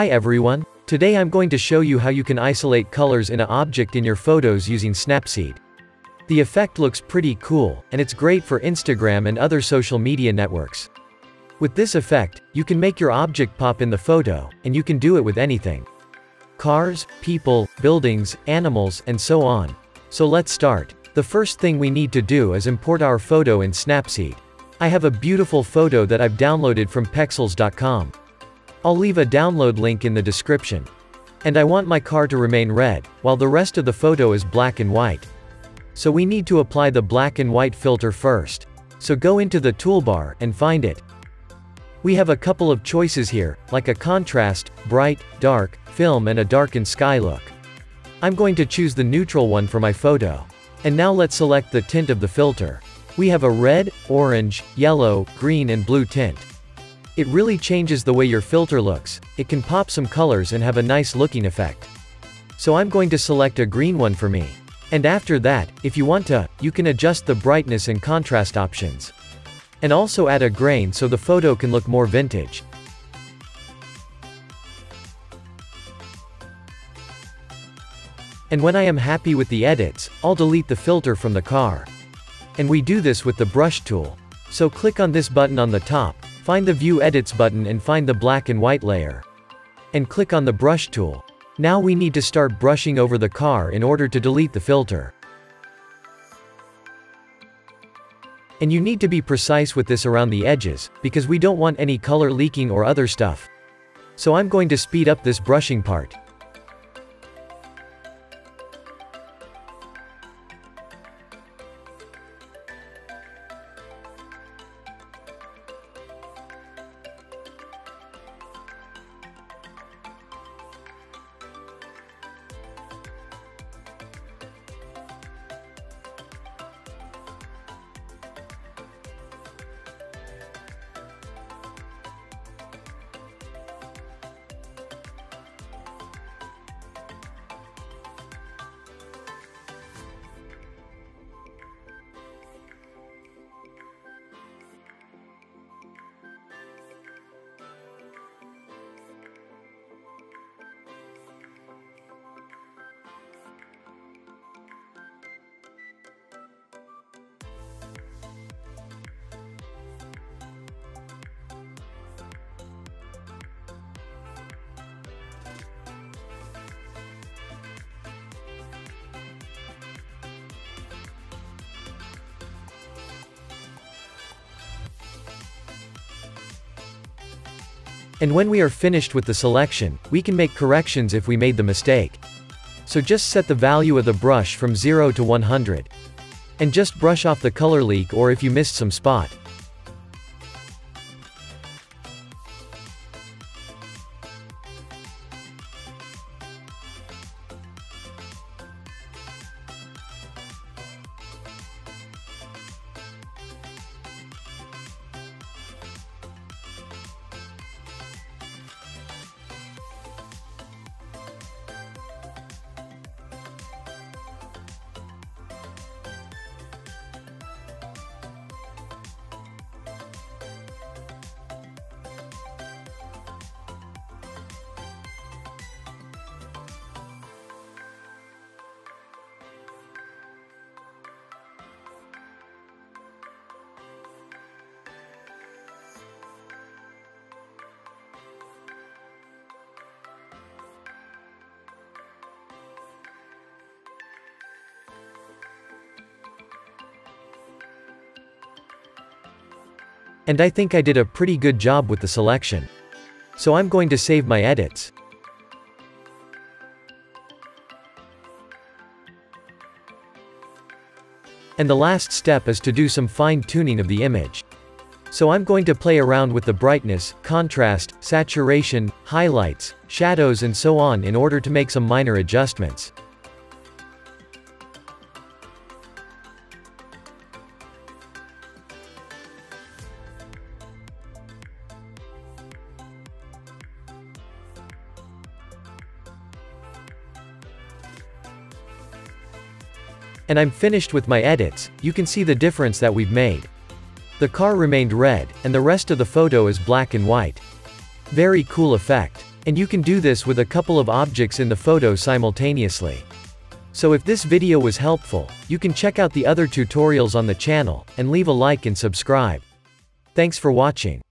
Hi everyone, today I'm going to show you how you can isolate colors in an object in your photos using Snapseed. The effect looks pretty cool, and it's great for Instagram and other social media networks. With this effect, you can make your object pop in the photo, and you can do it with anything. Cars, people, buildings, animals, and so on. So let's start. The first thing we need to do is import our photo in Snapseed. I have a beautiful photo that I've downloaded from Pexels.com. I'll leave a download link in the description. And I want my car to remain red, while the rest of the photo is black and white. So we need to apply the black and white filter first. So go into the toolbar, and find it. We have a couple of choices here, like a contrast, bright, dark, film and a darkened sky look. I'm going to choose the neutral one for my photo. And now let's select the tint of the filter. We have a red, orange, yellow, green and blue tint. It really changes the way your filter looks. It can pop some colors and have a nice looking effect. So I'm going to select a green one for me. And after that, if you want to, you can adjust the brightness and contrast options. And also add a grain so the photo can look more vintage. And when I am happy with the edits, I'll delete the filter from the car. And we do this with the brush tool. So click on this button on the top, find the View Edits button and find the black and white layer. And click on the brush tool. Now we need to start brushing over the car in order to delete the filter. And you need to be precise with this around the edges, because we don't want any color leaking or other stuff. So I'm going to speed up this brushing part. And when we are finished with the selection, we can make corrections if we made the mistake. So just set the value of the brush from 0 to 100. And just brush off the color leak or if you missed some spot. And I think I did a pretty good job with the selection. So I'm going to save my edits. And the last step is to do some fine-tuning of the image. So I'm going to play around with the brightness, contrast, saturation, highlights, shadows and so on in order to make some minor adjustments. And I'm finished with my edits. You can see the difference that we've made. The car remained red, and the rest of the photo is black and white. Very cool effect. And you can do this with a couple of objects in the photo simultaneously. So if this video was helpful, you can check out the other tutorials on the channel, and leave a like and subscribe. Thanks for watching.